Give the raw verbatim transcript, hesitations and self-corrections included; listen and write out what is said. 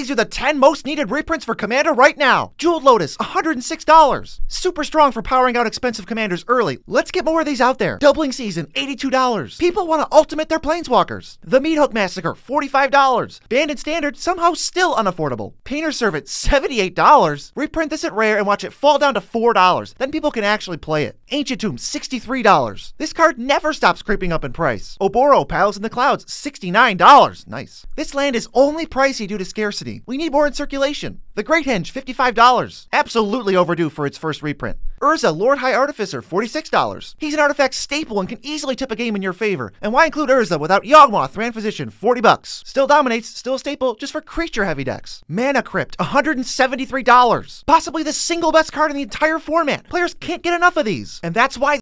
These are the ten most needed reprints for Commander right now. Jeweled Lotus, one hundred six dollars. Super strong for powering out expensive Commanders early. Let's get more of these out there. Doubling Season, eighty-two dollars. People want to ultimate their Planeswalkers. The Meat Hook Massacre, forty-five dollars. Banned in Standard, somehow still unaffordable. Painter Servant, seventy-eight dollars. Reprint this at Rare and watch it fall down to four dollars. Then people can actually play it. Ancient Tomb, sixty-three dollars. This card never stops creeping up in price. Oboro, Palace in the Clouds, sixty-nine dollars. Nice. This land is only pricey due to scarcity. We need more in circulation. The Great Henge, fifty-five dollars. Absolutely overdue for its first reprint. Urza, Lord High Artificer, forty-six dollars. He's an artifact staple and can easily tip a game in your favor. And why include Urza without Yawgmoth, Grand Physician, forty bucks. Still dominates, still a staple, just for creature-heavy decks. Mana Crypt, one hundred seventy-three dollars. Possibly the single best card in the entire format. Players can't get enough of these. And that's why